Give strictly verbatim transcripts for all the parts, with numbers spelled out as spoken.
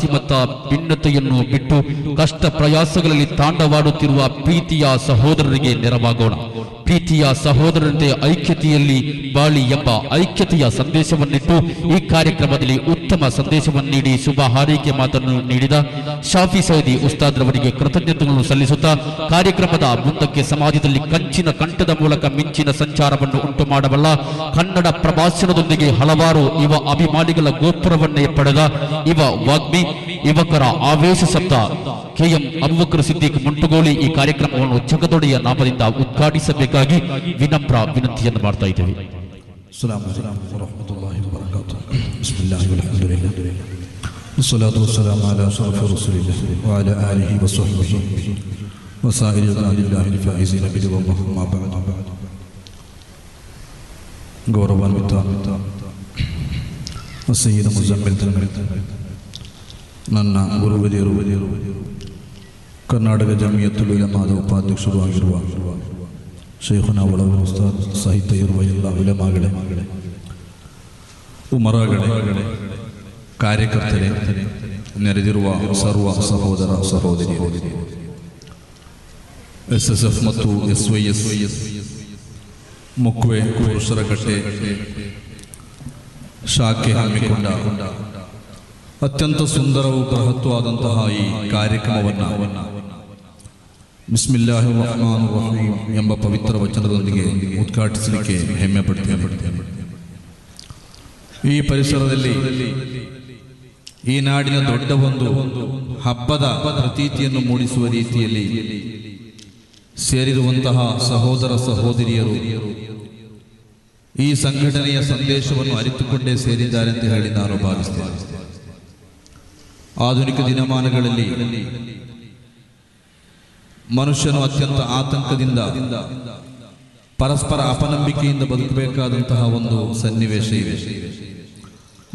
ಜಾತಿಮತ ಭಿನ್ನತೆಯನ್ನು ಬಿಟ್ಟು ಕಷ್ಟ ಪ್ರಯಾಸಗಳಲ್ಲಿ ತಾಂಡವಾಡುತ್ತಿರುವ ಪ್ರೀತಿಯ ಸಹೋದರರಿಗೆ ನೆರವಾಗೋಣ. ಪ್ರೀತಿಯ ಸಹೋದರರಂತೆ ಐಕ್ಯತೆಯಲ್ಲಿ ಬಾಳಿ ಎಂಬ ಐಕ್ಯತೆಯ ಸಂದೇಶವನ್ನಿಟ್ಟು ಈ ಕಾರ್ಯಕ್ರಮದಲ್ಲಿ ಉತ್ತಮ ಸಂದೇಶವನ್ನು ನೀಡಿ ಶುಭ ಹಾರೈಕೆ ಮಾತನ್ನು ನೀಡಿದ ಶಾಫಿ ಸೈದಿ ಉಸ್ತಾದ್ರವರಿಗೆ ಕೃತಜ್ಞತೆಗಳನ್ನು ಸಲ್ಲಿಸುತ್ತಾ ಕಾರ್ಯಕ್ರಮದ ಮುಂದಕ್ಕೆ ಸಮಾಜದಲ್ಲಿ ಕಂಚಿನ ಕಂಠದ ಮೂಲಕ ಮಿಂಚಿನ ಸಂಚಾರವನ್ನು ಉಂಟು ಮಾಡಬಲ್ಲ ಕನ್ನಡ ಪ್ರಭಾಷಣದೊಂದಿಗೆ ಹಲವಾರು ಯುವ ಅಭಿಮಾನಿಗಳ ಗೋಪುರವನ್ನೇ ಪಡೆದ ಯುವ ವಾಗ್ಮಿ ಯುವಕರ ಆವೇಶ ಶಬ್ದ ಕೆ ಎಂ ಅಬೂಬಕ್ಕರ್ ಸಿದ್ದಿಕ್ ಮೊಂಟುಗೋಲಿ ಈ ಕಾರ್ಯಕ್ರಮವನ್ನು ಜಗದೊಡೆಯ ನಾಮದಿಂದ ಉದ್ಘಾಟಿಸಬೇಕಾಗಿ ವಿನಮ್ರ ವಿನಂತಿಯನ್ನು ಮಾಡ್ತಾ ಇದ್ದೇವೆ. ಅಸ್ಸಲಾಮು ಅಲೈಕುಂ ವರಹಮತುಲ್ಲಾಹಿ ವಬರಕಾತುಹು. ಬಿಸ್ಮಿಲ್ಲಾಹಿರ್ ರಹಮಾನಿರ್ ರಹೀಮ್. ವಸ್ಸಲಾತು ವಸ್ಸಲಾಮು ಅಲಾ ಅಶ್ರಫಿ ರಸೂಲಿಲ್ಲಾಹಿ ವಅಲಾ ಆಲಿಹಿ ವಸಹ್ಬಿಹಿ ವಸಾಯಿರಿ ರಿಜಾಲಿಲ್ ಫಾಯಿಝೀನ ಬಿದಿವಹ್ಮಾ ಅಮ್ಮಾ ಬಅದ್. ಗೌರವಾನ್ವಿತ ಸಯ್ಯದ್ ಮುಜಮ್ಮಿಲ್ ತನ್ಮರಿತನ್ ನನ್ನ ಗುರುವದಿಯರು ಕರ್ನಾಟಕ ಜಮಿಯತ್ತುಲ್ ಉಲಮಾದ ಉಪಾಧ್ಯಕ್ಷರು ಆಗಿರುವ ಶೇಖುನಾ ಒಳ ಉಸ್ತಾದ್ ಸಾಹಿತ್ಯ ಇರುವ ಎಲ್ಲ ಉಲಮಾಗಳೇ, ಉಮರಾಗಳೇ, ಕಾರ್ಯಕರ್ತರೇ, ನೆರೆದಿರುವ ಸರ್ವ ಸಹೋದರ ಸಹೋದರಿಯರು, ಎಸ್ ಎಸ್ ಎಫ್ ಮತ್ತು S Y S Y S Mukve Purusharakatte ಶಾಖೆ ಹಮ್ಮಿಕೊಂಡ ಅತ್ಯಂತ ಸುಂದರವೂ ಬೃಹತ್ವಾದಂತಹ ಈ ಕಾರ್ಯಕ್ರಮವನ್ನು ಬಿಸ್ಮಿಲ್ಲಾಹಿರ್ ರಹಮಾನಿರ್ ರಹೀಮ್ ಎಂಬ ಪವಿತ್ರ ವಚನದೊಂದಿಗೆ ಉದ್ಘಾಟಿಸಲಿಕ್ಕೆ ಹೆಮ್ಮೆ ಪಡ್ತೇನೆ. ಈ ಪರಿಸರದಲ್ಲಿ ಈ ನಾಡಿನ ದೊಡ್ಡ ಒಂದು ಹಬ್ಬದ ಪ್ರತೀತಿಯನ್ನು ಮೂಡಿಸುವ ರೀತಿಯಲ್ಲಿ ಸೇರಿರುವಂತಹ ಸಹೋದರ ಸಹೋದರಿಯರು ಈ ಸಂಘಟನೆಯ ಸಂದೇಶವನ್ನು ಅರಿತುಕೊಂಡೇ ಸೇರಿದ್ದಾರೆ ಅಂತ ಹೇಳಿ ನಾನು ಭಾವಿಸ್ತೇನೆ. ಆಧುನಿಕ ದಿನಮಾನಗಳಲ್ಲಿ ಮನುಷ್ಯನು ಅತ್ಯಂತ ಆತಂಕದಿಂದ ಪರಸ್ಪರ ಅಪನಂಬಿಕೆಯಿಂದ ಬದುಕಬೇಕಾದಂತಹ ಒಂದು ಸನ್ನಿವೇಶ ಇದೆ.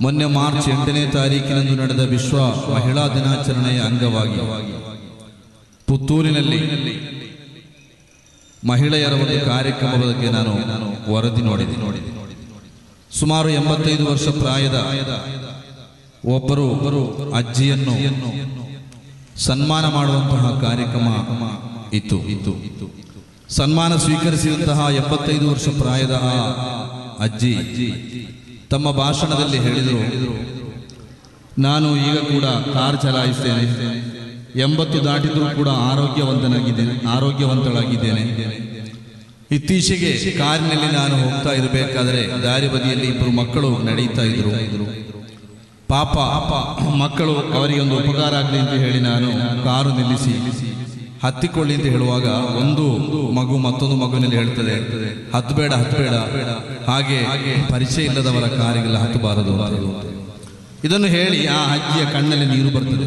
ಮೊನ್ನೆ ಮಾರ್ಚ್ ಎಂಟನೇ ತಾರೀಕಿನಂದು ನಡೆದ ವಿಶ್ವ ಮಹಿಳಾ ದಿನಾಚರಣೆಯ ಅಂಗವಾಗಿ ಪುತ್ತೂರಿನಲ್ಲಿ ಮಹಿಳೆಯರ ಒಂದು ಕಾರ್ಯಕ್ರಮದ ಬಗ್ಗೆ ನಾನು ವರದಿ ನೋಡಿದೆ. ಸುಮಾರು ಎಂಬತ್ತೈದು ವರ್ಷ ಪ್ರಾಯದ ಒಬ್ಬರು ಅಜ್ಜಿಯನ್ನು ಸನ್ಮಾನ ಮಾಡುವಂತಹ ಕಾರ್ಯಕ್ರಮ ಇತ್ತು. ಸನ್ಮಾನ ಸ್ವೀಕರಿಸಿದಂತಹ ಎಪ್ಪತ್ತೈದು ವರ್ಷ ಪ್ರಾಯದ ಆ ಅಜ್ಜಿ ತಮ್ಮ ಭಾಷಣದಲ್ಲಿ ಹೇಳಿದರು, ನಾನು ಈಗ ಕೂಡ ಕಾರ್ ಚಲಾಯಿಸ್ತೇನೆ, ಎಂಬತ್ತು ದಾಟಿದ್ರೂ ಕೂಡ ಆರೋಗ್ಯವಂತನಾಗಿದ್ದೇನೆ ಆರೋಗ್ಯವಂತಳಾಗಿದ್ದೇನೆ ಇತ್ತೀಚೆಗೆ ಕಾರಿನಲ್ಲಿ ನಾನು ಹೋಗ್ತಾ ಇರಬೇಕಾದ್ರೆ ದಾರಿ ಬದಿಯಲ್ಲಿ ಇಬ್ಬರು ಮಕ್ಕಳು ನಡೀತಾ ಇದ್ರು. ಪಾಪ ಮಕ್ಕಳು ಅವರಿಗೊಂದು ಉಪಕಾರ ಆಗಲಿ ಅಂತ ಹೇಳಿ ನಾನು ಕಾರು ನಿಲ್ಲಿಸಿ ಹತ್ತಿಕೊಳ್ಳಿ ಅಂತ ಹೇಳುವಾಗ ಒಂದು ಮಗು ಮತ್ತೊಂದು ಮಗುವಿನಲ್ಲಿ ಹೇಳ್ತದೆ, ಹತ್ತಬೇಡ ಹತ್ತಬೇಡ, ಹಾಗೆ ಪರಿಚಯ ಇಲ್ಲದವರ ಕಾರಿಗೆಲ್ಲ ಹತ್ತಬಾರದು. ಇದನ್ನು ಹೇಳಿ ಆ ಅಜ್ಜಿಯ ಕಣ್ಣಲ್ಲಿ ನೀರು ಬರ್ತದೆ.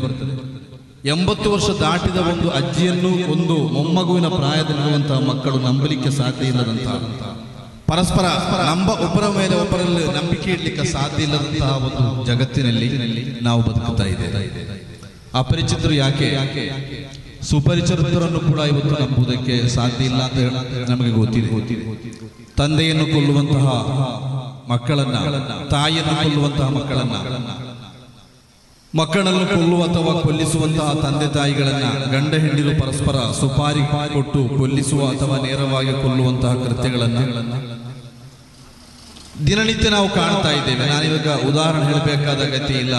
ಎಂಬತ್ತು ವರ್ಷ ದಾಟಿದ ಒಂದು ಅಜ್ಜಿಯನ್ನು ಒಂದು ಮೊಮ್ಮಗುವಿನ ಪ್ರಾಯದಲ್ಲಿರುವಂತಹ ಮಕ್ಕಳು ನಂಬಲಿಕ್ಕೆ ಸಾಧ್ಯ ಇಲ್ಲದಂತಹ, ಪರಸ್ಪರ ನಂಬ ಒಬ್ಬರ ಮೇಲೆ ಒಬ್ಬರಲ್ಲಿ ನಂಬಿಕೆ ಇಡಲಿಕ್ಕೆ ಸಾಧ್ಯ ಇಲ್ಲದಂತಹ ಒಂದು ಜಗತ್ತಿನಲ್ಲಿ ನಾವು ಬದುಕುತ್ತಾ ಇದ್ದೇವೆ. ಅಪರಿಚಿತರು ಯಾಕೆ ಸುಪರಿಚಿತರನ್ನು ಕೂಡ ಇವತ್ತು ನಂಬುವುದಕ್ಕೆ ಸಾಧ್ಯ ಇಲ್ಲ ಅಂತ ನಮಗೆ ಗೊತ್ತಿದೆ. ತಂದೆಯನ್ನು ಕೊಲ್ಲುವಂತಹ ಮಕ್ಕಳನ್ನ, ತಾಯಿಯನ್ನು ಕೊಲ್ಲುವಂತಹ ಮಕ್ಕಳನ್ನ, ಮಕ್ಕಳನ್ನು ಕೊಲ್ಲುವ ಅಥವಾ ಕೊಲ್ಲಿಸುವಂತಹ ತಂದೆ ತಾಯಿಗಳನ್ನ ಗಂಡ ಹೆಂಡಿರು ಪರಸ್ಪರ ಸುಪಾರಿ ಕೊಟ್ಟು ಕೊಲ್ಲಿಸುವ ಅಥವಾ ನೇರವಾಗಿ ಕೊಲ್ಲುವಂತಹ ಕೃತ್ಯಗಳನ್ನು ದಿನನಿತ್ಯ ನಾವು ಕಾಣ್ತಾ ಇದ್ದೇವೆ. ನಾನಿವಾಗ ಉದಾಹರಣೆ ಹೇಳಬೇಕಾದ ಗತಿ ಇಲ್ಲ.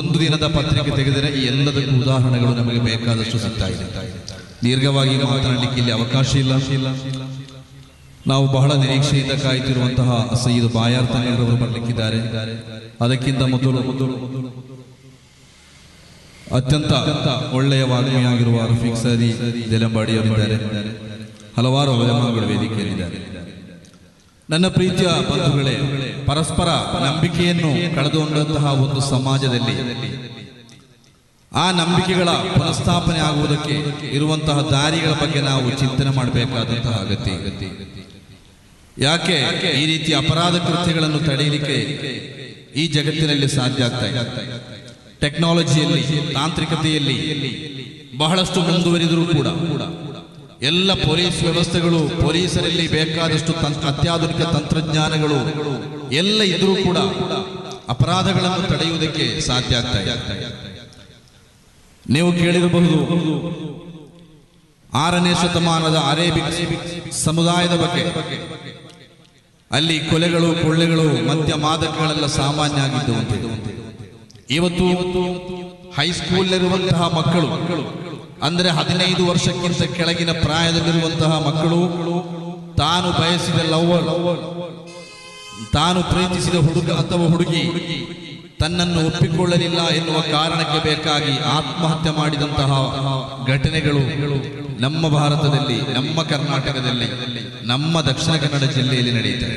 ಒಂದು ದಿನದ ಪತ್ರಿಕೆ ತೆಗೆದರೆ ಈ ಎಲ್ಲದಕ್ಕೂ ಉದಾಹರಣೆಗಳು ನಮಗೆ ಬೇಕಾದಷ್ಟು ಸಿಗ್ತಾ ಇದೆ. ದೀರ್ಘವಾಗಿ ಮಾತನಾಡಲಿಕ್ಕೆ ಇಲ್ಲಿ ಅವಕಾಶ ಇಲ್ಲ. ನಾವು ಬಹಳ ನಿರೀಕ್ಷೆಯಿಂದ ಕಾಯ್ತಿರುವಂತಹ ಸೈಯದ್ ಬಾಯಾರ್ ತನ್ನವರು ಬರಲಿಕ್ಕಿದ್ದಾರೆ. ಅದಕ್ಕಿಂತ ಮೊದಲು ಅತ್ಯಂತ ಒಳ್ಳೆಯ ವಾಗ್ಮಿಯಾಗಿರುವ ರಫೀಕ್ ಸರಿ ದೆಲಂಬಾಡಿ ಅವರಿದ್ದಾರೆ. ಹಲವಾರು ಅವಲಂಬನೆಗಳು ವೇದಿಕೆಯಲ್ಲಿದ್ದಾರೆ. ನನ್ನ ಪ್ರೀತಿಯ ಬಂಧುಗಳೇ, ಪರಸ್ಪರ ನಂಬಿಕೆಯನ್ನು ಕಳೆದುಕೊಂಡಂತಹ ಒಂದು ಸಮಾಜದಲ್ಲಿ ಆ ನಂಬಿಕೆಗಳ ಪುನಃಸ್ಥಾಪನೆ ಆಗುವುದಕ್ಕೆ ಇರುವಂತಹ ದಾರಿಗಳ ಬಗ್ಗೆ ನಾವು ಚಿಂತನೆ ಮಾಡಬೇಕಾದಂತಹ ಅಗತ್ಯ. ಯಾಕೆ ಈ ರೀತಿಯ ಅಪರಾಧ ಕೃತ್ಯಗಳನ್ನು ತಡೆಯಲಿಕ್ಕೆ ಈ ಜಗತ್ತಿನಲ್ಲಿ ಸಾಧ್ಯ ಆಗ್ತಾ ಇದೆ? ಟೆಕ್ನಾಲಜಿಯಲ್ಲಿ, ತಾಂತ್ರಿಕತೆಯಲ್ಲಿ ಬಹಳಷ್ಟು ಮುಂದುವರಿದರೂ ಕೂಡ ಎಲ್ಲ ಪೊಲೀಸ್ ವ್ಯವಸ್ಥೆಗಳು, ಪೊಲೀಸರಲ್ಲಿ ಬೇಕಾದಷ್ಟು ಅತ್ಯಾಧುನಿಕ ತಂತ್ರಜ್ಞಾನಗಳು ಎಲ್ಲ ಇದ್ರೂ ಕೂಡ ಅಪರಾಧಗಳನ್ನು ತಡೆಯುವುದಕ್ಕೆ ಸಾಧ್ಯ ಆಗ್ತಾ ಇದೆ. ನೀವು ಕೇಳಿರಬಹುದು ಆರನೇ ಶತಮಾನದ ಅರೇಬಿಕ್ ಸಮುದಾಯದ ಬಗ್ಗೆ, ಅಲ್ಲಿ ಕೊಲೆಗಳು, ಕೊಳ್ಳೆಗಳು, ಮದ್ಯ ಮಾದಕಗಳೆಲ್ಲ ಸಾಮಾನ್ಯ ಆಗಿದ್ದವು. ಇವತ್ತು ಹೈಸ್ಕೂಲ್ನಲ್ಲಿರುವಂತಹ ಮಕ್ಕಳು, ಅಂದರೆ ಹದಿನೈದು ವರ್ಷಕ್ಕಿಂತ ಕೆಳಗಿನ ಪ್ರಾಯದಲ್ಲಿರುವಂತಹ ಮಕ್ಕಳು, ತಾನು ಬಯಸಿದ ಲವರ್, ತಾನು ಪ್ರೀತಿಸಿದ ಹುಡುಗ ಅಥವಾ ಹುಡುಗಿ ತನ್ನನ್ನು ಒಪ್ಪಿಕೊಳ್ಳಲಿಲ್ಲ ಎನ್ನುವ ಕಾರಣಕ್ಕೆ ಬೇಕಾಗಿ ಆತ್ಮಹತ್ಯೆ ಮಾಡಿದಂತಹ ಘಟನೆಗಳು ನಮ್ಮ ಭಾರತದಲ್ಲಿ, ನಮ್ಮ ಕರ್ನಾಟಕದಲ್ಲಿ, ನಮ್ಮ ದಕ್ಷಿಣ ಕನ್ನಡ ಜಿಲ್ಲೆಯಲ್ಲಿ ನಡೆಯುತ್ತೆ.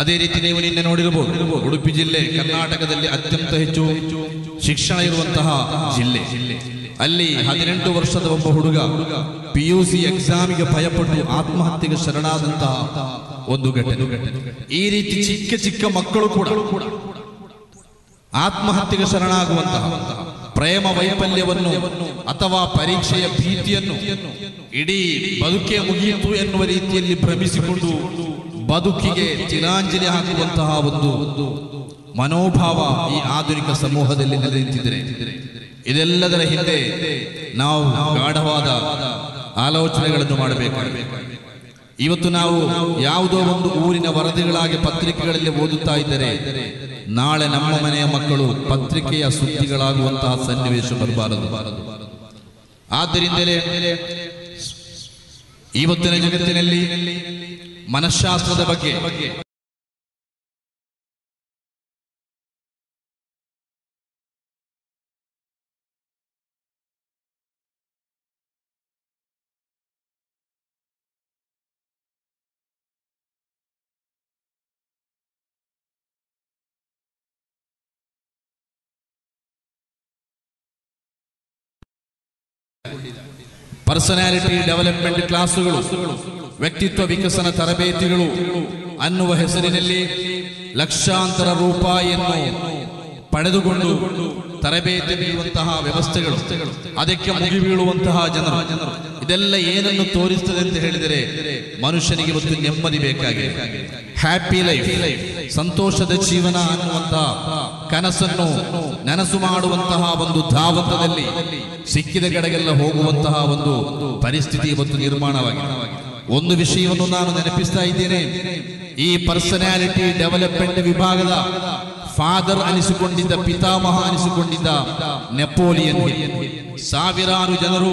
ಅದೇ ರೀತಿ ನೀವು ನಿನ್ನೆ ನೋಡಿರಬಹುದು, ಉಡುಪಿ ಜಿಲ್ಲೆ ಕರ್ನಾಟಕದಲ್ಲಿ ಅತ್ಯಂತ ಹೆಚ್ಚು ಶಿಕ್ಷಣ ಇರುವಂತಹ ಜಿಲ್ಲೆ. ಅಲ್ಲಿ ಹದಿನೆಂಟು ವರ್ಷದ ಒಬ್ಬ ಹುಡುಗ ಪಿಯುಸಿ ಎಕ್ಸಾಮಿಗೆ ಭಯಪಟ್ಟು ಆತ್ಮಹತ್ಯೆಗೆ ಶರಣಾದಂತಹ ಒಂದು ಘಟನೆ. ಈ ರೀತಿ ಚಿಕ್ಕ ಚಿಕ್ಕ ಮಕ್ಕಳು ಕೂಡ ಆತ್ಮಹತ್ಯೆಗೆ ಶರಣಾಗುವಂತಹ, ಪ್ರೇಮ ವೈಫಲ್ಯವನ್ನು ಅಥವಾ ಪರೀಕ್ಷೆಯ ಭೀತಿಯನ್ನು ಇಡೀ ಬದುಕೇ ಮುಗಿಯಿತು ಎನ್ನುವ ರೀತಿಯಲ್ಲಿ ಭ್ರಮಿಸಿಕೊಂಡು ಬದುಕಿಗೆ ತಿಲಾಂಜಲಿ ಹಾಕುವಂತಹ ಒಂದು ಮನೋಭಾವ ಈ ಆಧುನಿಕ ಸಮೂಹದಲ್ಲಿ ನೆಲೆನಿಂತಿದೆ. ಇದೆಲ್ಲದರ ಹಿಂದೆ ನಾವು ಗಾಢವಾದ ಆಲೋಚನೆಗಳನ್ನು ಮಾಡಬೇಕಾಗಿದೆ. ಇವತ್ತು ನಾವು ಯಾವುದೋ ಒಂದು ಊರಿನ ವರದಿಗಳಾಗಿ ಪತ್ರಿಕೆಗಳಲ್ಲಿ ಓದುತ್ತಾ ಇದ್ದರೆ ನಾಳೆ ನಮ್ಮ ಮನೆಯ ಮಕ್ಕಳು ಪತ್ರಿಕೆಯ ಸುದ್ದಿಗಳಾಗುವಂತಹ ಸನ್ನಿವೇಶ ಬರಬಾರದು. ಆದ್ದರಿಂದಲೇ ಇವತ್ತಿನ ಜಗತ್ತಿನಲ್ಲಿ ಮನಃಶಾಸ್ತ್ರದ ಬಗ್ಗೆ, ಪರ್ಸನಾಲಿಟಿ ಡೆವಲಪ್ಮೆಂಟ್ ಕ್ಲಾಸುಗಳು, ವ್ಯಕ್ತಿತ್ವ ವಿಕಸನ ತರಬೇತಿಗಳು ಅನ್ನುವ ಹೆಸರಿನಲ್ಲಿ ಲಕ್ಷಾಂತರ ರೂಪಾಯಿಯನ್ನು ಪಡೆದುಕೊಂಡು ತರಬೇತಿ ನೀಡುವಂತಹ ವ್ಯವಸ್ಥೆಗಳು, ಅದಕ್ಕೆ ಮುಗಿ ಬೀಳುವಂತಹ ಜನರು, ಇದೆಲ್ಲ ಏನನ್ನು ತೋರಿಸುತ್ತದೆ ಅಂತ ಹೇಳಿದರೆ ಮನುಷ್ಯನಿಗೆ ಇವತ್ತು ನೆಮ್ಮದಿ ಬೇಕಾಗಿದೆ. ಹ್ಯಾಪಿ ಲೈಫ್, ಸಂತೋಷದ ಜೀವನ ಅನ್ನುವಂತಹ ಕನಸನ್ನು ನನಸು ಮಾಡುವಂತಹ ಒಂದು ಧಾವಂತದಲ್ಲಿ ಸಿಕ್ಕಿದ ಕಡೆಗೆಲ್ಲ ಹೋಗುವಂತಹ ಒಂದು ಪರಿಸ್ಥಿತಿ ಇವತ್ತು ನಿರ್ಮಾಣವಾಗಿದೆ. ಒಂದು ವಿಷಯವನ್ನು ನಾನು ನೆನಪಿಸ್ತಾ ಇದ್ದೇನೆ, ಈ ಪರ್ಸನಾಲಿಟಿ ಡೆವಲಪ್ಮೆಂಟ್ ವಿಭಾಗದ ಫಾದರ್ ಅನಿಸಿಕೊಂಡಿದ್ದ, ಪಿತಾಮಹ ಅನಿಸಿಕೊಂಡಿದ್ದ ನೆಪೋಲಿಯನ್. ಸಾವಿರಾರು ಜನರು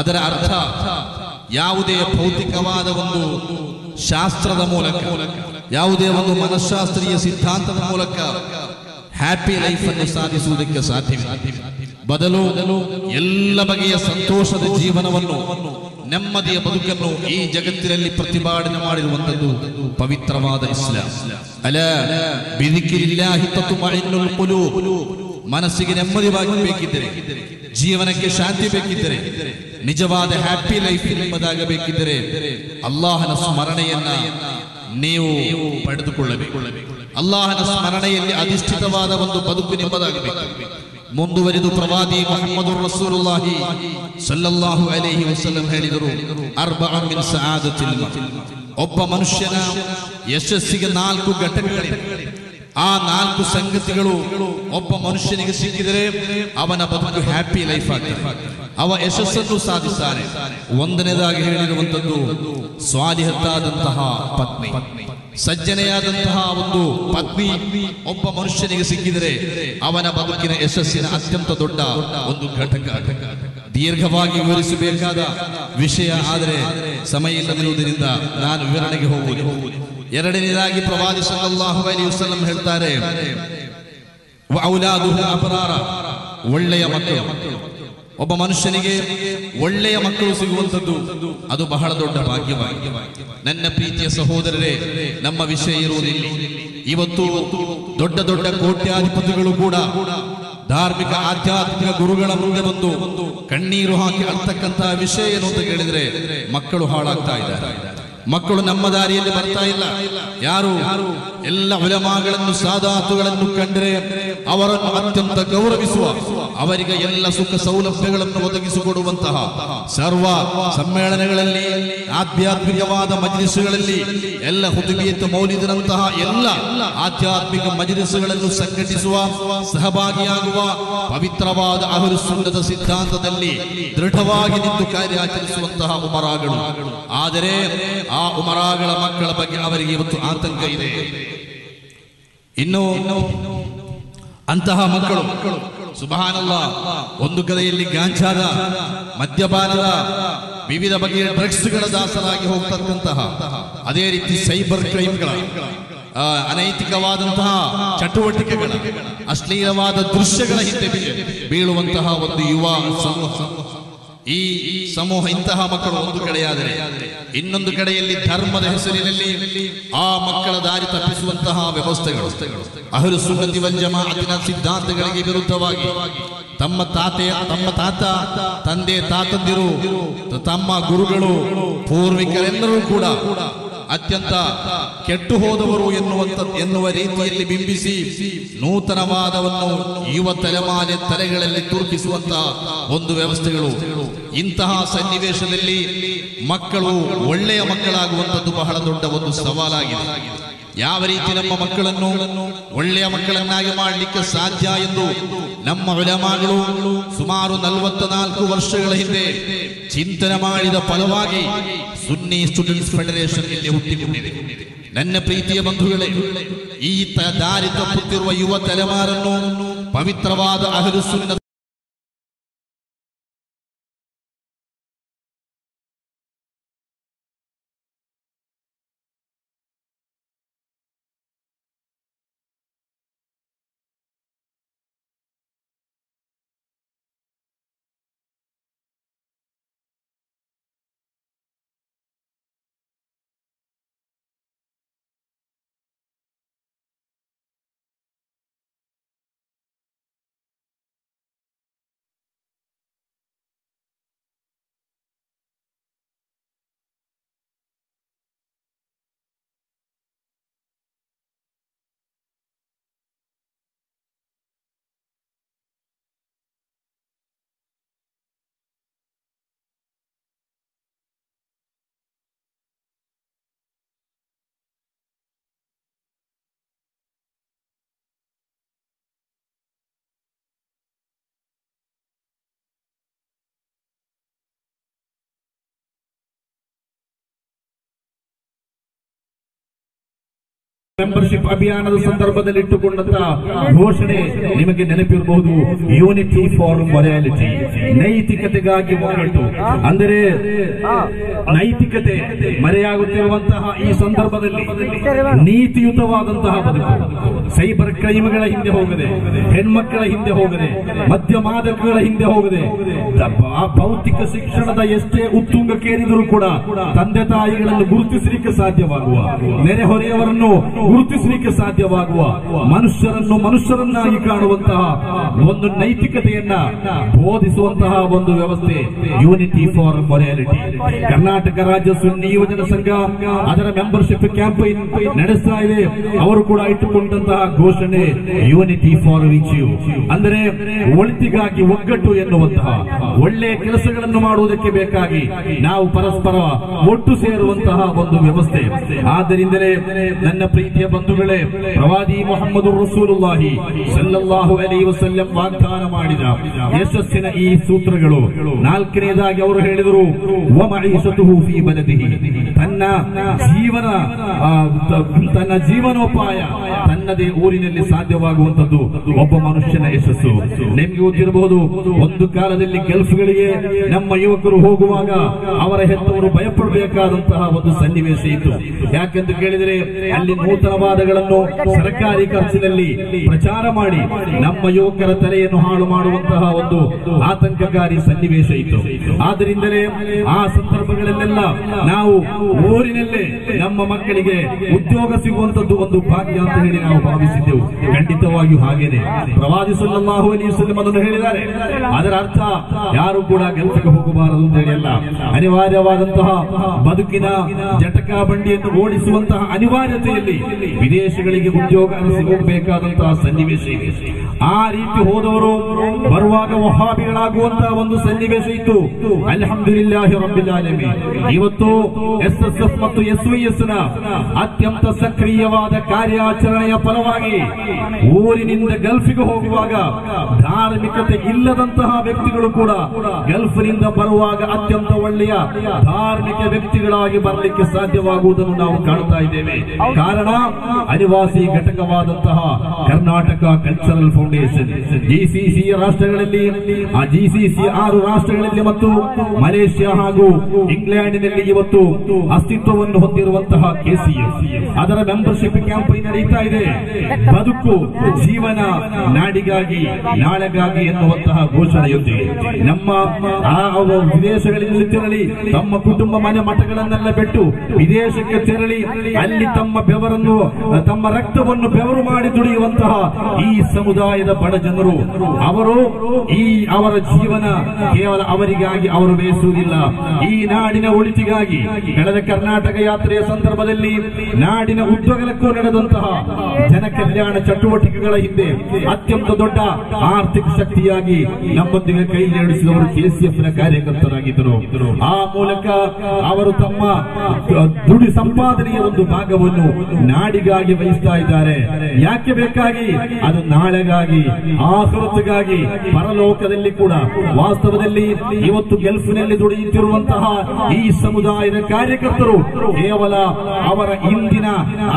ಅದರ ಅರ್ಥ ಯಾವುದೇ ಭೌತಿಕವಾದ ಒಂದು ಶಾಸ್ತ್ರದ ಮೂಲಕ, ಯಾವುದೇ ಒಂದು ಮನಃಶಾಸ್ತ್ರೀಯ ಸಿದ್ಧಾಂತದ ಮೂಲಕ ಹ್ಯಾಪಿ ಲೈಫ್ ಅನ್ನು ಸಾಧಿಸುವುದಕ್ಕೆ ಸಾಧ್ಯವಿಲ್ಲ. ಬದಲು ಎಲ್ಲ ಬಗೆಯ ಸಂತೋಷದ ಜೀವನವನ್ನು, ನೆಮ್ಮದಿಯ ಬದುಕನ್ನು ಈ ಜಗತ್ತಿನಲ್ಲಿ ಪ್ರತಿಭಟನೆ ಮಾಡಿರುವಂತದ್ದು ಪವಿತ್ರವಾದ ಇಸ್ಲಾಂ. ಅಲ ಬಿದಿಕಿರಿಲ್ಲಾಹಿ ತತ್ಮಇನ್ನುಲ್ ಕುಲೂಬ್. ಮನಸ್ಸಿಗೆ ನೆಮ್ಮದಿ ಬೇಕಿದ್ದರೆ, ಜೀವನಕ್ಕೆ ಶಾಂತಿ ಬೇಕಿದ್ದರೆ, ನಿಜವಾದ ಹ್ಯಾಪಿ ಲೈಫ್ ನಿಮ್ಮದಾಗಬೇಕಿದ್ದರೆ ಅಲ್ಲಾಹನ ಸ್ಮರಣೆಯನ್ನ ನೀವು ಪಡೆದುಕೊಳ್ಳಬೇಕು. ಅಲ್ಲಾಹನ ಸ್ಮರಣೆಯಲ್ಲಿ ಅಧಿಷ್ಠಿತವಾದ ಒಂದು ಬದುಕು ನಿಮ್ಮದಾಗಬೇಕು. ಮುಂದುವರಿದು ಪ್ರವಾದಿ ಮುಹಮ್ಮದುರ್ ರಸೂಲುಲ್ಲಾಹಿ ಸಲ್ಲಲ್ಲಾಹು ಅಲೈಹಿ ವಸಲ್ಲಂ ಹೇಳಿದರು, ಅರ್ಬಅನ್ ಮಿನ್ ಸಆದತಿಲ್ ಮಅ್ಮೂನ್. ಒಬ್ಬ ಮನುಷ್ಯನ ಯಶಸ್ಸಿಗೆ ನಾಲ್ಕು ಘಟಕಗಳಿವೆ. ಆ ನಾಲ್ಕು ಸಂಗತಿಗಳು ಒಬ್ಬ ಮನುಷ್ಯನಿಗೆ ಸಿಕ್ಕಿದರೆ ಅವನ ಬದುಕು ಹ್ಯಾಪಿ ಲೈಫ್ ಆಗ್ತದೆ, ಅವ ಯಶಸ್ಸನ್ನು ಸಾಧಿಸ್ತಾರೆ. ಒಂದನೇದಾಗಿ ಹೇಳಿರುವಂತದ್ದು ಸ್ವಾಲಿಹತ್ತಾದಂತಹ ಪತ್ನಿ, ಸಜ್ಜನೆಯಾದಂತಹ ಒಂದು ಪತ್ನಿ ಒಬ್ಬ ಮನುಷ್ಯನಿಗೆ ಸಿಕ್ಕಿದರೆ ಅವನ ಬದುಕಿನ ಯಶಸ್ಸಿನ ಅತ್ಯಂತ ದೊಡ್ಡ ಒಂದು ಘಟಕ. ದೀರ್ಘವಾಗಿ ವಿವರಿಸಬೇಕಾದ ವಿಷಯ, ಆದರೆ ಸಮಯ ಇಲ್ಲದಿರುವುದರಿಂದ ನಾನು ವಿವರಣೆಗೆ ಹೋಗುವುದು. ಎರಡನೇದಾಗಿ ಪ್ರವಾದಿ ಸಲ್ಲಲ್ಲಾಹು ಅಲೈಹಿ ವಸಲ್ಲಂ ಹೇಳ್ತಾರೆ, ಔಲಾದುಹು ಅಬ್ರಾರ, ಒಳ್ಳೆಯ ಮಕ್ಕಳು. ಒಬ್ಬ ಮನುಷ್ಯನಿಗೆ ಒಳ್ಳೆಯ ಮಕ್ಕಳು ಸಿಗುವಂಥದ್ದು ಅದು ಬಹಳ ದೊಡ್ಡ ಭಾಗ್ಯವಾಗಿದೆ. ನನ್ನ ಪ್ರೀತಿಯ ಸಹೋದರರೇ, ನಮ್ಮ ವಿಷಯ ಇರುವುದಿಲ್ಲ. ಇವತ್ತು ದೊಡ್ಡ ದೊಡ್ಡ ಕೋಟ್ಯಾಧಿಪತಿಗಳು ಕೂಡ ಧಾರ್ಮಿಕ ಆಧ್ಯಾತ್ಮಿಕ ಗುರುಗಳ ಮುಂದೆ ಬಂದು ಕಣ್ಣೀರು ಹಾಕಿ ಅಳ್ತಕ್ಕಂತ ವಿಷಯ ಏನು ಅಂತ ಹೇಳಿದ್ರೆ ಮಕ್ಕಳು ಹಾಳಾಗ್ತಾ ಇದ್ದಾರೆ. ಮಕ್ಕಳು ನಮ್ಮ ದಾರಿಯಲ್ಲಿ ಬರ್ತಾ ಇಲ್ಲ. ಯಾರು ಎಲ್ಲ ಉಲಮಾಗಳನ್ನು ಸಾದಾತುಗಳನ್ನು ಕಂಡರೆ ಅವರನ್ನು ಅತ್ಯಂತ ಗೌರವಿಸುವ, ಅವರಿಗೆ ಎಲ್ಲ ಸುಖ ಸೌಲಭ್ಯಗಳನ್ನು ಒದಗಿಸಿಕೊಡುವಂತಹ ಸರ್ವ ಸಮ್ಮೇಳನಗಳಲ್ಲಿ, ಆಧ್ಯಾತ್ಮಿಕವಾದ ಮಜ್ಲಿಸುಗಳಲ್ಲಿ, ಎಲ್ಲ ಹುದುಬಿಯತ್ ಮೌಲಿದಿನಂತಹ ಎಲ್ಲ ಆಧ್ಯಾತ್ಮಿಕ ಮಜ್ಲಿಸುಗಳನ್ನು ಸಂಘಟಿಸುವ, ಸಹಭಾಗಿಯಾಗುವ, ಪವಿತ್ರವಾದ ಅಹ್ಲು ಸುನ್ನದ ಸಿದ್ಧಾಂತದಲ್ಲಿ ದೃಢವಾಗಿ ನಿಂತು ಕಾರ್ಯಾಚರಿಸುವಂತಹ ಉಮರಾಗಳು. ಆದರೆ ಆ ಉಮರಾಗಳ ಮಕ್ಕಳ ಬಗ್ಗೆ ಅವರಿಗೆ ಇವತ್ತು ಆತಂಕ ಇದೆ. ಇನ್ನು ಅಂತಹ ಮಕ್ಕಳು ಸುಬ್ಹಾನಲ್ಲಾಹ್, ಒಂದು ಕಡೆಯಲ್ಲಿ ಗಾಂಜಾದ, ಮದ್ಯಪಾನದ, ವಿವಿಧ ಬಗೆಯ ಡ್ರಗ್ಸ್ಗಳ ದಾಸರಾಗಿ ಹೋಗ್ತಕ್ಕಂತಹ, ಅದೇ ರೀತಿ ಸೈಬರ್ ಕ್ರೈಮ್ಗಳ, ಅನೈತಿಕವಾದಂತಹ ಚಟುವಟಿಕೆಗಳ, ಅಶ್ಲೀಲವಾದ ದೃಶ್ಯಗಳ ಹಿಂದೆ ಬೀಳುವಂತಹ ಒಂದು ಯುವ ಸಮೂಹ. ಈ ಸಮೂಹ, ಇಂತಹ ಮಕ್ಕಳು ಒಂದು ಕಡೆಯಾದರೆ, ಇನ್ನೊಂದು ಕಡೆಯಲ್ಲಿ ಧರ್ಮದ ಹೆಸರಿನಲ್ಲಿ ಆ ಮಕ್ಕಳ ದಾರಿ ತಪ್ಪಿಸುವಂತಹ ವ್ಯವಸ್ಥೆಗಳು ಅಹ್ಲು ಸುನ್ನತಿ ವಲ್ ಜಮಾಅತಿನ ಸಿದ್ಧಾಂತಗಳಿಗೆ ವಿರುದ್ಧವಾಗಿ ತಮ್ಮ ತಾತೆಯ ತಮ್ಮ ತಾತ ತಂದೆ ತಾತಂದಿರು ತಮ್ಮ ಗುರುಗಳು ಪೂರ್ವಿಕರೆಲ್ಲರೂ ಕೂಡ ಅತ್ಯಂತ ಕೆಟ್ಟು ಹೋದವರು ಎನ್ನುವಂತ ಎನ್ನುವ ರೀತಿಯಲ್ಲಿ ಬಿಂಬಿಸಿ ನೂತನವಾದವನ್ನು ಯುವ ತಲೆಮಾರಿನ ತಲೆಗಳಲ್ಲಿ ತುರುಕಿಸುವಂತಹ ಒಂದು ವ್ಯವಸ್ಥೆಗಳು. ಇಂತಹ ಸನ್ನಿವೇಶದಲ್ಲಿ ಮಕ್ಕಳು ಒಳ್ಳೆಯ ಮಕ್ಕಳಾಗುವಂಥದ್ದು ಬಹಳ ದೊಡ್ಡ ಒಂದು ಸವಾಲಾಗಿದೆ. ಯಾವ ರೀತಿ ನಮ್ಮ ಮಕ್ಕಳನ್ನು ಒಳ್ಳೆಯ ಮಕ್ಕಳನ್ನಾಗಿ ಮಾಡಲಿಕ್ಕೆ ಸಾಧ್ಯ ಎಂದು ನಮ್ಮ ಉಲಮಾಗಳು ಸುಮಾರು ನಲವತ್ತ ನಾಲ್ಕು ವರ್ಷಗಳ ಹಿಂದೆ ಚಿಂತನೆ ಮಾಡಿದ ಫಲವಾಗಿ ಸುನ್ನಿ ಸ್ಟೂಡೆಂಟ್ಸ್ ಫೆಡರೇಷನ್ ಇಲ್ಲಿ ಹುಟ್ಟಿಕೊಂಡಿದೆ. ನನ್ನ ಪ್ರೀತಿಯ ಬಂಧುಗಳೇ, ಈ ದಾರಿ ತಪ್ಪುತ್ತಿರುವ ಯುವ ತಲೆಮಾರನ್ನು ಪವಿತ್ರವಾದ ಅಹ್ಲು ಸುನ್ನ ಮೆಂಬರ್ಶಿಪ್ ಅಭಿಯಾನದ ಸಂದರ್ಭದಲ್ಲಿ ಇಟ್ಟುಕೊಂಡಂತಹ ಘೋಷಣೆ ನಿಮಗೆ ನೆನಪಿರಬಹುದು. ಯೂನಿಟಿ ಫಾರ್ ಮೊರಾಲಿಟಿ, ನೈತಿಕತೆಗಾಗಿ ಒಗ್ಗಟ್ಟು. ಅಂದರೆ ನೈತಿಕತೆ ಮರೆಯಾಗುತ್ತಿರುವಂತಹ ಈ ಸಂದರ್ಭದಲ್ಲಿ ನೀತಿಯುತವಾದಂತಹ ಬದುಕು, ಸೈಬರ್ ಕ್ರೈಮ್ಗಳ ಹಿಂದೆ ಹೋಗದೆ, ಹೆಣ್ಮಕ್ಕಳ ಹಿಂದೆ ಹೋಗದೆ, ಮದ್ಯ ಮಾದಕಗಳ ಹಿಂದೆ ಹೋಗದೆ, ಭೌತಿಕ ಶಿಕ್ಷಣದ ಎಷ್ಟೇ ಉತ್ತುಂಗಕ್ಕೇರಿದರೂ ಕೂಡ ತಂದೆ ತಾಯಿಗಳನ್ನು ಗುರುತಿಸಲಿಕ್ಕೆ ಸಾಧ್ಯವಾಗುವ, ನೆರೆಹೊರೆಯವರನ್ನು ಗುರುತಿಸಲಿಕ್ಕೆ ಸಾಧ್ಯವಾಗುವ, ಮನುಷ್ಯರನ್ನು ಮನುಷ್ಯರನ್ನಾಗಿ ಕಾಣುವಂತಹ ಒಂದು ನೈತಿಕತೆಯನ್ನ ಬೋಧಿಸುವಂತಹ ಒಂದು ವ್ಯವಸ್ಥೆ ಯೂನಿಟಿ ಫಾರ್ ಮೊರಾಲಿಟಿ. ಕರ್ನಾಟಕ ರಾಜ್ಯ ಸುನ್ನಿ ಯುವಜನ ಸಂಘ ಅದರ ಮೆಂಬರ್ಶಿಪ್ ಕ್ಯಾಂಪೇನ್ ನಡೆಸ್ತಾ ಇದೆ. ಅವರು ಕೂಡ ಇಟ್ಟುಕೊಂಡಂತಹ ಘೋಷಣೆ ಯೂನಿಟಿ ಫಾರ್ ವಿಚ್ಯು, ಅಂದರೆ ಒಳಿತಿಗಾಗಿ ಒಗ್ಗಟ್ಟು ಎನ್ನುವಂತಹ ಒಳ್ಳೆಯ ಕೆಲಸಗಳನ್ನು ಮಾಡುವುದಕ್ಕೆ ಬೇಕಾಗಿ ನಾವು ಪರಸ್ಪರ ಒಟ್ಟು ಸೇರುವಂತಹ ಒಂದು ವ್ಯವಸ್ಥೆ. ಆದ್ದರಿಂದಲೇ ನನ್ನ ಪ್ರೀತಿಯ ಬಂಧುಗಳೇ, ಪ್ರವಾದಿ ಮೊಹಮ್ಮದ್ ರಸೂಲುಲ್ಲಾಹಿ ಸಲ್ಲಲ್ಲಾಹು ಅಲೈಹಿ ವಸಲ್ಲಂ ವಾಗ್ದಾನ ಮಾಡಿದ ಯಶಸ್ಸಿನ ಈ ಸೂತ್ರಗಳು. ನಾಲ್ಕನೇದಾಗಿ ಅವರು ಹೇಳಿದರು, ವಮಇಶತುಹು ಫೀ ಬಲದಿಹಿ, ತನ್ನ ಜೀವನ ತನ್ನ ಜೀವನೋಪಾಯ ತನ್ನದೇ ಊರಿನಲ್ಲಿ ಸಾಧ್ಯವಾಗುವಂಥದ್ದು ಒಬ್ಬ ಮನುಷ್ಯನ ಯಶಸ್ಸು. ನಿಮಗೆ ಗೊತ್ತಿರಬಹುದು, ಒಂದು ಕಾಲದಲ್ಲಿ ಗಲ್ಫ್ಗಳಿಗೆ ನಮ್ಮ ಯುವಕರು ಹೋಗುವಾಗ ಅವರ ಹೆತ್ತವರು ಭಯಪಡಬೇಕಾದಂತಹ ಒಂದು ಸನ್ನಿವೇಶ ಇತ್ತು. ಯಾಕೆಂದು ಕೇಳಿದರೆ ಅಲ್ಲಿ ನೂತನ ಹಿತವಾದಗಳನ್ನು ಸರ್ಕಾರಿ ಖರ್ಚಿನಲ್ಲಿ ಪ್ರಚಾರ ಮಾಡಿ ನಮ್ಮ ಯುವಕರ ತಲೆಯನ್ನು ಹಾಳು ಮಾಡುವಂತಹ ಒಂದು ಆತಂಕಕಾರಿ ಸನ್ನಿವೇಶ ಇತ್ತು. ಆದ್ದರಿಂದಲೇ ಆ ಸಂದರ್ಭಗಳಲ್ಲೆಲ್ಲ ನಾವು ಊರಿನಲ್ಲೇ ನಮ್ಮ ಮಕ್ಕಳಿಗೆ ಉದ್ಯೋಗ ಸಿಗುವಂತದ್ದು ಒಂದು ಭಾಗ್ಯ ಅಂತ ಹೇಳಿ ನಾವು ಭಾವಿಸಿದ್ದೆವು. ಖಂಡಿತವಾಗಿಯೂ ಹಾಗೇನೆ ಪ್ರವಾದಿ ಸಲ್ಲಲ್ಲಾಹು ಅಲೈಹಿ ವಸಲ್ಲಂ ಅದನ್ನು ಹೇಳಿದ್ದಾರೆ. ಅದರ ಅರ್ಥ ಯಾರು ಕೂಡ ಕೆಲಸಕ್ಕೆ ಹೋಗಬಾರದು ಅಂತ ಹೇಳಿಲ್ಲ. ಅನಿವಾರ್ಯವಾದಂತಹ ಬದುಕಿನ ಜಟಕ ಬಂಡಿಯನ್ನು ಓಡಿಸುವಂತಹ ಅನಿವಾರ್ಯತೆಯಲ್ಲಿ ವಿದೇಶಗಳಿಗೆ ಉದ್ಯೋಗ ಸಿಗಬೇಕಾದಂತಹ ಸನ್ನಿವೇಶ ಇದೆ. ಆ ರೀತಿ ಹೋದವರು ಬರುವಾಗ ವಹಾಬಿಗಳಾಗುವಂತಹ ಒಂದು ಸನ್ನಿವೇಶ ಇತ್ತು. ಅಲ್ಹಮ್ದುಲಿಲ್ಲಾಹಿ ರಬ್ಬಿಲ್ ಆಲಮೀನ್. ಇವತ್ತು ಎಸ್ ಎಸ್ ಎಫ್ ಮತ್ತು ಎಸ್ ವೈ ಎಸ್ ನ ಅತ್ಯಂತ ಸಕ್ರಿಯವಾದ ಕಾರ್ಯಾಚರಣೆಯ ಫಲವಾಗಿ ಊರಿನಿಂದ ಗಲ್ಫಿಗೆ ಹೋಗುವಾಗ ಧಾರ್ಮಿಕತೆ ಇಲ್ಲದಂತಹ ವ್ಯಕ್ತಿಗಳು ಕೂಡ ಗಲ್ಫ್ನಿಂದ ಬರುವಾಗ ಅತ್ಯಂತ ಒಳ್ಳೆಯ ಧಾರ್ಮಿಕ ವ್ಯಕ್ತಿಗಳಾಗಿ ಬರಲಿಕ್ಕೆ ಸಾಧ್ಯವಾಗುವುದನ್ನು ನಾವು ಕಾಣ್ತಾ ಇದ್ದೇವೆ. ಕಾರಣ ಅನಿವಾಸಿ ಘಟಕವಾದಂತಹ ಕರ್ನಾಟಕ ಕಲ್ಚರಲ್ ಫೌಂಡೇಶನ್. ಜಿಸಿಸಿ ರಾಷ್ಟ್ರಗಳಲ್ಲಿ ಆ ಜಿಸಿಸಿ ಆರು ರಾಷ್ಟ್ರಗಳಲ್ಲಿ ಮತ್ತು ಮಲೇಷ್ಯಾ ಹಾಗೂ ಇಂಗ್ಲೆಂಡ್ನಲ್ಲಿ ಇವತ್ತು ಅಸ್ತಿತ್ವವನ್ನು ಹೊಂದಿರುವಂತಹ ಕೆ ಸಿ ಎಫ್ ಅದರ ಮೆಂಬರ್ಶಿಪ್ ಕ್ಯಾಂಪ್ ನಡೀತಾ ಇದೆ. ಬದುಕು ಜೀವನ ನಾಡಿಗಾಗಿ ನಾಳೆಗಾಗಿ ಎನ್ನುವಂತಹ ಘೋಷಣೆಯೊಂದಿಗೆ ನಮ್ಮ ವಿದೇಶಗಳಲ್ಲಿ ತೆರಳಿ ತಮ್ಮ ಕುಟುಂಬ ಮನೆ ಮಠಗಳನ್ನೆಲ್ಲ ಬಿಟ್ಟು ವಿದೇಶಕ್ಕೆ ತೆರಳಿ ಅಲ್ಲಿ ತಮ್ಮ ಬೆವರನ್ನು ತಮ್ಮ ರಕ್ತವನ್ನು ಬೆವರು ಮಾಡಿ ದುಡಿಯುವಂತಹ ಈ ಸಮುದಾಯದ ಬಡ ಜನರು ಅವರು ಈ ಅವರ ಜೀವನ ಕೇವಲ ಅವರಿಗಾಗಿ ಅವರು ಬೇಯಿಸುವುದಿಲ್ಲ, ಈ ನಾಡಿನ ಒಳಿತಿಗಾಗಿ. ಕಳೆದ ಕರ್ನಾಟಕ ಯಾತ್ರೆಯ ಸಂದರ್ಭದಲ್ಲಿ ನಾಡಿನ ಉದ್ದಗಲಕ್ಕೂ ನಡೆದಂತಹ ಜನ ಕಲ್ಯಾಣ ಚಟುವಟಿಕೆಗಳ ಹಿಂದೆ ಅತ್ಯಂತ ದೊಡ್ಡ ಆರ್ಥಿಕ ಶಕ್ತಿಯಾಗಿ ನಮ್ಮೊಂದಿಗೆ ಕೈ ಜೋಡಿಸಿದವರು ಕೆ ಸಿ ಎಫ್ ನ ಕಾರ್ಯಕರ್ತರಾಗಿದ್ದರು. ಆ ಮೂಲಕ ಅವರು ತಮ್ಮ ದುಡಿ ಸಂಪಾದನೆಯ ಒಂದು ಭಾಗವನ್ನು ನಾಡಿಗಾಗಿ ವಹಿಸ್ತಾ ಇದ್ದಾರೆ. ಯಾಕೆ ಬೇಕಾಗಿ? ಅದು ನಾಳೆಗಾಗಿ, ಆಖಿರತಿಗಾಗಿ, ಪರಲೋಕದಲ್ಲಿ ಕೂಡ. ವಾಸ್ತವದಲ್ಲಿ ಇವತ್ತು ಗೆಲ್ಫಿನಲ್ಲಿ ದುಡಿಯುತ್ತಿರುವಂತಹ ಈ ಸಮುದಾಯದ ಕಾರ್ಯಕರ್ತರು ಕೇವಲ ಅವರ ಇಂದಿನ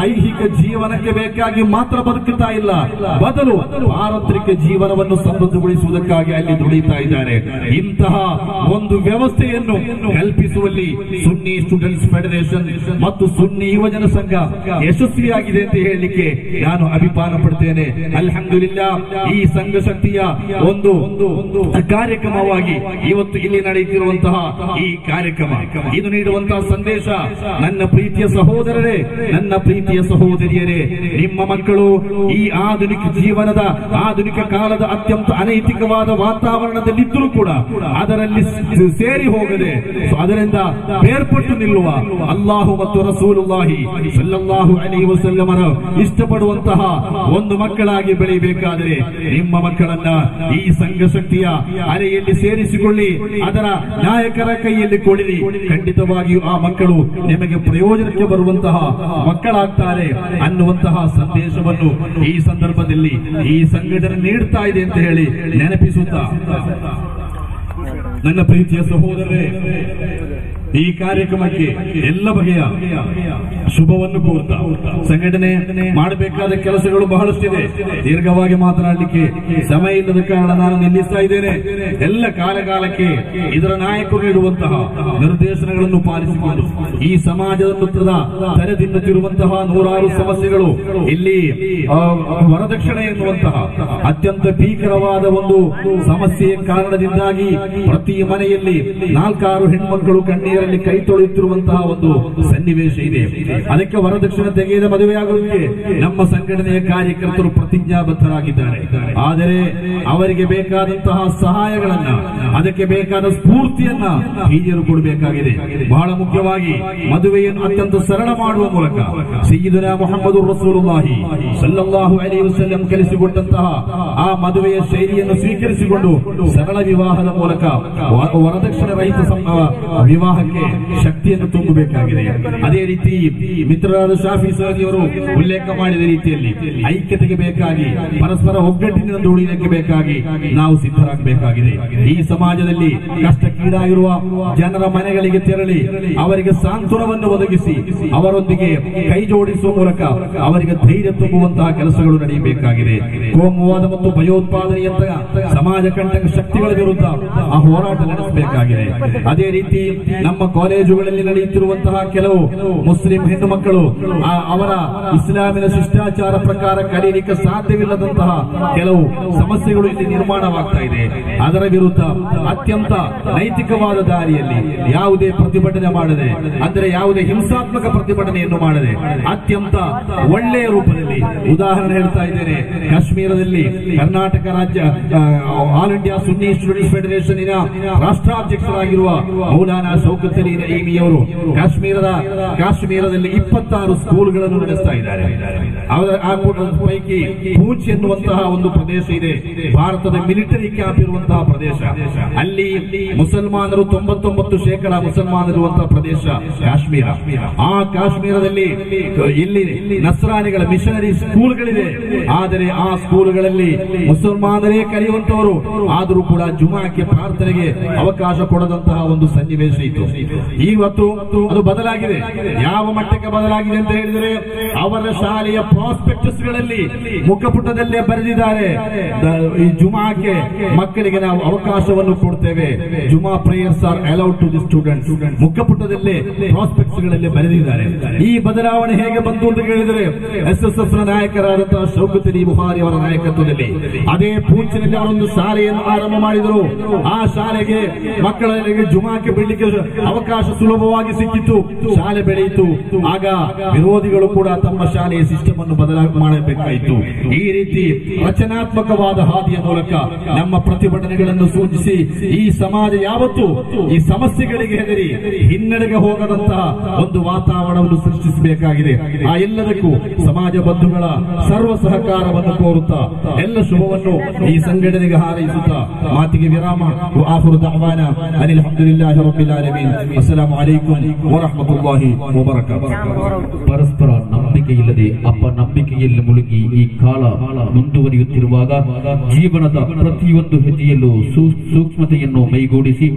ಐಹಿಕ ಜೀವನಕ್ಕೆ ಬೇಕಾಗಿ ಮಾತ್ರ ಬದುಕುತ್ತಾ ಇಲ್ಲ, ಬದಲು ಪಾರಂಪರಿಕ ಜೀವನವನ್ನು ಸಮೃದ್ಧಗೊಳಿಸುವುದಕ್ಕಾಗಿ ಅಲ್ಲಿ ದುಡಿಯುತ್ತಾ ಇದ್ದಾರೆ. ಇಂತಹ ಒಂದು ವ್ಯವಸ್ಥೆಯನ್ನು ಕಲ್ಪಿಸುವಲ್ಲಿ ಸುನ್ನಿ ಸ್ಟೂಡೆಂಟ್ಸ್ ಫೆಡರೇಷನ್ ಮತ್ತು ಸುನ್ನಿ ಯುವಜನ ಸಂಘ ಯಶಸ್ವಿಯಾಗಿದೆ ಅಂತ ಹೇಳಲಿಕ್ಕೆ ನಾನು ಅಭಿಪ್ರಾಯ ಪಡ್ತೇನೆ. ಅಲ್ಹಮ್ದುಲಿಲ್ಲಾ, ಈ ಸಂಘ ಶಕ್ತಿಯ ಒಂದು ಕಾರ್ಯಕ್ರಮವಾಗಿ ಇವತ್ತು ಇಲ್ಲಿ ನಡೆಯುತ್ತಿರುವಂತಹ ಈ ಕಾರ್ಯಕ್ರಮ ಇದು ನೀಡುವಂತಹ ಸಂದೇಶ, ನನ್ನ ಪ್ರೀತಿಯ ಸಹೋದರರೇ, ನನ್ನ ಪ್ರೀತಿಯ ಸಹೋದರಿಯರೇ, ನಿಮ್ಮ ಮಕ್ಕಳು ಈ ಆಧುನಿಕ ಜೀವನದ ಆಧುನಿಕ ಕಾಲದ ಅತ್ಯಂತ ಅನೈತಿಕವಾದ ವಾತಾವರಣದಲ್ಲಿದ್ದರೂ ಕೂಡ ಅದರಲ್ಲಿ ಸೇರಿ ಹೋಗದೆ ಅದರಿಂದ ಬೇರ್ಪಟ್ಟು ನಿಲ್ಲುವ ಅಲ್ಲಾಹು ಮತ್ತು ರಸೂಲುಲ್ಲಾಹಿ ಸಲ್ಲಲ್ಲಾಹು ಅಲೈಹಿ ವಸಲ್ಲಮರ ಇಷ್ಟಪಡುವಂತಹ ಒಂದು ಮಕ್ಕಳಾಗಿ ಬೆಳೆಯಬೇಕಾದರೆ ನಿಮ್ಮ ಮಕ್ಕಳನ್ನ ಈ ಸಂಘ ಶಕ್ತಿಯ ಅರೆಯಲ್ಲಿ ಸೇರಿಸಿಕೊಳ್ಳಿ, ಅದರ ನಾಯಕರ ಕೈಯಲ್ಲಿ ಕೊಡಿರಿ. ಖಂಡಿತವಾಗಿಯೂ ಆ ಮಕ್ಕಳು ನಿಮಗೆ ಪ್ರಯೋಜನಕ್ಕೆ ಬರುವಂತಹ ಮಕ್ಕಳಾಗ್ತಾರೆ ಅನ್ನುವಂತಹ ಸಂದೇಶವನ್ನು ಈ ಸಂದರ್ಭದಲ್ಲಿ ಈ ಸಂಘಟನೆ ನೀಡ್ತಾ ಇದೆ ಅಂತ ಹೇಳಿ ನೆನಪಿಸುತ್ತಾ, ನನ್ನ ಪ್ರೀತಿಯ ಸಹೋದರರೇ, ಈ ಕಾರ್ಯಕ್ರಮಕ್ಕೆ ಎಲ್ಲ ಬಗೆಯ ಶುಭವನ್ನು ಕೋರ್ತಾ ಸಂಘಟನೆ ಮಾಡಬೇಕಾದ ಕೆಲಸಗಳು ಬಹಳಷ್ಟಿದೆ. ದೀರ್ಘವಾಗಿ ಮಾತನಾಡಲಿಕ್ಕೆ ಸಮಯ ಇಲ್ಲದ ಕಾರಣ ನಾನು ನಿಲ್ಲಿಸ್ತಾ ಇದ್ದೇನೆ. ಎಲ್ಲ ಕಾಲಕಾಲಕ್ಕೆ ಇದರ ನಾಯಕರು ನೀಡುವಂತಹ ನಿರ್ದೇಶನಗಳನ್ನು ಪಾಲಿಸಿಕೊಂಡು ಈ ಸಮಾಜದ ಪುತ್ರದ ತೆರೆದಿನ್ನುತ್ತಿರುವಂತಹ ನೂರಾರು ಸಮಸ್ಯೆಗಳು, ಇಲ್ಲಿ ವರದಕ್ಷಿಣೆ ಎನ್ನುವಂತಹ ಅತ್ಯಂತ ಭೀಕರವಾದ ಒಂದು ಸಮಸ್ಯೆಯ ಕಾರಣದಿಂದಾಗಿ ಪ್ರತಿ ಮನೆಯಲ್ಲಿ ನಾಲ್ಕಾರು ಹೆಣ್ಮಕ್ಕಳು ಕಣ್ಣೀರು ಕೈ ತೊಳೆಯುತ್ತಿರುವಂತಹ ಒಂದು ಸನ್ನಿವೇಶ ಇದೆ. ಅದಕ್ಕೆ ವರದಕ್ಷಿಣೆ ತೆಗೆಯದ ಮದುವೆಯಾಗುವಿಕೆ ನಮ್ಮ ಸಂಘಟನೆಯ ಕಾರ್ಯಕರ್ತರು ಪ್ರತಿಜ್ಞಾಬದ್ಧರಾಗಿದ್ದಾರೆ. ಆದರೆ ಅವರಿಗೆ ಬೇಕಾದಂತಹ ಸಹಾಯಗಳನ್ನ, ಅದಕ್ಕೆ ಬೇಕಾದ ಸ್ಫೂರ್ತಿಯನ್ನ ಹಿರಿಯರು ಕೊಡಬೇಕಾಗಿದೆ. ಬಹಳ ಮುಖ್ಯವಾಗಿ ಮದುವೆಯನ್ನು ಅತ್ಯಂತ ಸರಳ ಮಾಡುವ ಮೂಲಕ ಸಯ್ಯಿದನಾ ಮುಹಮ್ಮದ್ ರಸೂಲುಲ್ಲಾಹಿ ಸಲ್ಲಲ್ಲಾಹು ಅಲೈಹಿ ವಸಲ್ಲಂ ಕಲಿಸಿಕೊಟ್ಟಂತಹ ಆ ಮದುವೆಯ ಶೈಲಿಯನ್ನು ಸ್ವೀಕರಿಸಿಕೊಂಡು ಸರಳ ವಿವಾಹದ ಮೂಲಕ ವರದಕ್ಷಿಣೆ ರಹಿತ ವಿವಾಹ ಶಕ್ತಿಯನ್ನು ತುಂಬಬೇಕಾಗಿದೆ. ಅದೇ ರೀತಿ ಮಿತ್ರರಾದ ಶಾಫಿ ಸಹದಿಯವರು ಉಲ್ಲೇಖ ಮಾಡಿದ ರೀತಿಯಲ್ಲಿ ಐಕ್ಯತೆಗೆ ಬೇಕಾಗಿ, ಪರಸ್ಪರ ಒಗ್ಗಟ್ಟಿನಿಂದ ಉಳಿಯಲಿಕ್ಕೆ ಬೇಕಾಗಿ ನಾವು ಸಿದ್ಧರಾಗಬೇಕಾಗಿದೆ. ಈ ಸಮಾಜದಲ್ಲಿ ಕಷ್ಟಕ್ಕೀಡಾಗಿರುವ ಜನರ ಮನೆಗಳಿಗೆ ತೆರಳಿ ಅವರಿಗೆ ಸಾಂತ್ವನವನ್ನು ಒದಗಿಸಿ ಅವರೊಂದಿಗೆ ಕೈ ಜೋಡಿಸುವ ಮೂಲಕ ಅವರಿಗೆ ಧೈರ್ಯ ತುಂಬುವಂತಹ ಕೆಲಸಗಳು ನಡೆಯಬೇಕಾಗಿದೆ. ಕೋಮುವಾದ ಮತ್ತು ಭಯೋತ್ಪಾದನೆಯಂತಹ ಸಮಾಜ ಕಂಟಕ ಶಕ್ತಿಗಳ ವಿರುದ್ಧ ಆ ಹೋರಾಟ ನಡೆಸಬೇಕಾಗಿದೆ. ಅದೇ ರೀತಿ ನಮ್ಮ ನಮ್ಮ ಕಾಲೇಜುಗಳಲ್ಲಿ ನಡೆಯುತ್ತಿರುವಂತಹ ಕೆಲವು ಮುಸ್ಲಿಂ ಹೆಣ್ಣು ಮಕ್ಕಳು ಅವರ ಇಸ್ಲಾಮಿನ ಶಿಷ್ಟಾಚಾರ ಪ್ರಕಾರ ಕಲಿಯಲಿಕ್ಕೆ ಸಾಧ್ಯವಿಲ್ಲದಂತಹ ಕೆಲವು ಸಮಸ್ಯೆಗಳು ಇಲ್ಲಿ ನಿರ್ಮಾಣವಾಗ್ತಾ ಇದೆ. ಅದರ ವಿರುದ್ಧ ಅತ್ಯಂತ ನೈತಿಕವಾದ ದಾರಿಯಲ್ಲಿ ಯಾವುದೇ ಪ್ರತಿಭಟನೆ ಮಾಡದೆ, ಅಂದರೆ ಯಾವುದೇ ಹಿಂಸಾತ್ಮಕ ಪ್ರತಿಭಟನೆಯನ್ನು ಮಾಡದೆ, ಅತ್ಯಂತ ಒಳ್ಳೆಯ ರೂಪದಲ್ಲಿ, ಉದಾಹರಣೆ ಹೇಳ್ತಾ ಇದ್ದೇನೆ, ಕಾಶ್ಮೀರದಲ್ಲಿ ಕರ್ನಾಟಕ ರಾಜ್ಯ ಆಲ್ ಇಂಡಿಯಾ ಸುನ್ನಿ ಸ್ಟೂಡೆಂಟ್ಸ್ ಫೆಡರೇಷನ್ ರಾಷ್ಟ್ರಾಧ್ಯಕ್ಷರಾಗಿರುವ ಮೌಲಾನಾ ಶೌಕತ್ ಅಲಿ ನೈಮಿಯವರು ಕಾಶ್ಮೀರದ ಕಾಶ್ಮೀರದಲ್ಲಿ ಇಪ್ಪತ್ತಾರು ಸ್ಕೂಲ್ಗಳನ್ನು ನಡೆಸ್ತಾ ಇದ್ದಾರೆ. ಆ ಪೈಕಿ ಪೂಂಚ್ ಎನ್ನುವಂತಹ ಒಂದು ಪ್ರದೇಶ ಇದೆ, ಭಾರತದ ಮಿಲಿಟರಿ ಕ್ಯಾಂಪ್ ಇರುವಂತಹ ಪ್ರದೇಶ. ಅಲ್ಲಿ ಮುಸಲ್ಮಾನರು ತೊಂಬತ್ತೊಂಬತ್ತು ಶೇಕಡ ಮುಸಲ್ಮಾನರುವಂತಹ ಪ್ರದೇಶ ಕಾಶ್ಮೀರ. ಆ ಕಾಶ್ಮೀರದಲ್ಲಿ ಇಲ್ಲಿ ನಸ್ರಾನಿಗಳ ಮಿಷನರಿ ಸ್ಕೂಲ್ಗಳಿದೆ, ಆದರೆ ಆ ಸ್ಕೂಲ್ಗಳಲ್ಲಿ ಮುಸಲ್ಮಾನರೇ ಕಲಿಯುವಂತವರು, ಆದರೂ ಕೂಡ ಜುಮಾಕ್ಕೆ ಪ್ರಾರ್ಥನೆಗೆ ಅವಕಾಶ ಕೊಡದಂತಹ ಒಂದು ಸನ್ನಿವೇಶ ಇತ್ತು. ಇವತ್ತು ಅದು ಬದಲಾಗಿದೆ. ಯಾವ ಮಟ್ಟಕ್ಕೆ ಬದಲಾಗಿದೆ ಅಂತ ಹೇಳಿದರೆ, ಅವರ ಶಾಲೆಯ ಪ್ರಾಸ್ಪೆಕ್ಟಸ್ ಗಳಲ್ಲಿ ಮುಖಪುಟದಲ್ಲೇ ಬರೆದಿದ್ದಾರೆ, ಜುಮಾಕ್ಕೆ ಮಕ್ಕಳಿಗೆ ನಾವು ಅವಕಾಶವನ್ನು ಕೊಡ್ತೇವೆ, Juma prayers are allowed to the students, ಮುಖಪುಟದಲ್ಲೇ ಪ್ರಾಸ್ಪೆಕ್ಟ್ಸ್ ಗಳಲ್ಲಿ ಬರೆದಿದ್ದಾರೆ. ಈ ಬದಲಾವಣೆ ಹೇಗೆ ಬಂತು ಅಂತ ಹೇಳಿದರೆ, ಎಸ್ ಎಸ್ ಎಫ್ ನ ನಾಯಕರಾದಂತಹ ಶೌಕತ್ ಅಲಿ ಬುಹಾರಿ ಅವರ ನಾಯಕತ್ವದಲ್ಲಿ ಅದೇ ಪೂಂಚ್ನಲ್ಲಿ ಅವರೊಂದು ಶಾಲೆಯನ್ನು ಆರಂಭ ಮಾಡಿದರು. ಆ ಶಾಲೆಗೆ ಮಕ್ಕಳಿಗೆ ಜುಮಾಕ್ಕೆ ಬಿಡಲಿಕ್ಕೆ ಅವಕಾಶ ಸುಲಭವಾಗಿ ಸಿಕ್ಕಿತ್ತು, ಶಾಲೆ ಬೆಳೆಯಿತು. ಆಗ ವಿರೋಧಿಗಳು ಕೂಡ ತಮ್ಮ ಶಾಲೆಯ ಸಿಸ್ಟಮ್ ಅನ್ನು ಬದಲಾವಣೆ ಮಾಡಬೇಕಾಯಿತು. ಈ ರೀತಿ ರಚನಾತ್ಮಕವಾದ ಹಾದಿಯ ಮೂಲಕ ನಮ್ಮ ಪ್ರತಿಭಟನೆಗಳನ್ನು ಸೂಚಿಸಿ, ಈ ಸಮಾಜ ಯಾವತ್ತೂ ಈ ಸಮಸ್ಯೆಗಳಿಗೆ ಹೆದರಿ ಹಿನ್ನಡೆಗೆ ಹೋಗದಂತಹ ಒಂದು ವಾತಾವರಣವನ್ನು ಸೃಷ್ಟಿಸಬೇಕಾಗಿದೆ. ಆ ಎಲ್ಲದಕ್ಕೂ ಸಮಾಜ ಬಂಧುಗಳ ಸರ್ವ ಸಹಕಾರವನ್ನು ಕೋರುತ್ತಾ, ಎಲ್ಲ ಶುಭವನ್ನು ಈ ಸಂಘಟನೆಗೆ ಹಾರೈಸುತ್ತಾ ಮಾತಿಗೆ ವಿರಾಮ. ಆಖಿರು ದಅವಾನಾ ಅನಿಲ್ ಹಮ್ದುಲಿಲ್ಲಾಹಿ ರಬ್ಬಿಲ್ ಆಲಮೀನ್. ಅಸ್ಸಲಾಮು ಅಲೈಕುಂ ವರಹಮತುಲ್ಲಾಹಿ ವಬರಕಾತುಹು. ಪರಸ್ಪರ ನಂಬಿಕೆ ಇಲ್ಲದೆ ಅಪನಂಬಿಕೆಯಲ್ಲಿ ಮುಳುಗಿ ಈ ಕಾಲ ಮುಂದುವರಿಯುತ್ತಿರುವಾಗ ಜೀವನದ ಪ್ರತಿಯೊಂದು ಹೆಜ್ಜೆಯಲ್ಲೂ ಸೂಕ್ಷ್ಮತೆಯನ್ನು ಮೈಗೂಡಿಸಿ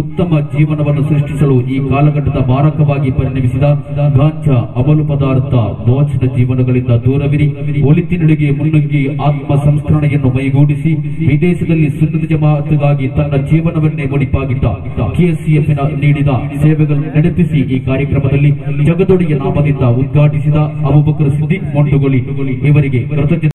ಉತ್ತಮ ಜೀವನವನ್ನು ಸೃಷ್ಟಿಸಲು ಈ ಕಾಲಘಟ್ಟದ ಮಾರಕವಾಗಿ ಪರಿಣಮಿಸಿದ ಗಾಂಜಾ, ಅವಲು ಪದಾರ್ಥ, ಮೋಚದ ಜೀವನಗಳಿಂದ ದೂರವಿರಿ. ಒಳಿತಿನಡೆಗೆ ಮುನ್ನುಗ್ಗಿ ಆತ್ಮ ಸಂಸ್ಕರಣೆಯನ್ನು ಮೈಗೂಡಿಸಿ ವಿದೇಶದಲ್ಲಿ ಸುನ್ನತ ಜಮಾಅತ್ಗಾಗಿ ತನ್ನ ಜೀವನವನ್ನೇ ಮುಡಿಪಾಗಿಟ್ಟ ಕೆಎಸ್ಸಿಎಫ್ ನೀಡಿದ ಸೇವೆಗಳನ್ನು ನಡೆಪಿಸಿ ಈ ಕಾರ್ಯಕ್ರಮದಲ್ಲಿ ಜಗದೊಡೆಯ ನಾಮದಿಂದ ಉದ್ಘಾಟಿಸಿದ ಅಬೂಬಕರ್ ಸಿದ್ದಿಕ್ ಮೊಂಟುಗೊಲಿ ಇವರಿಗೆ ಕೃತಜ್ಞತೆ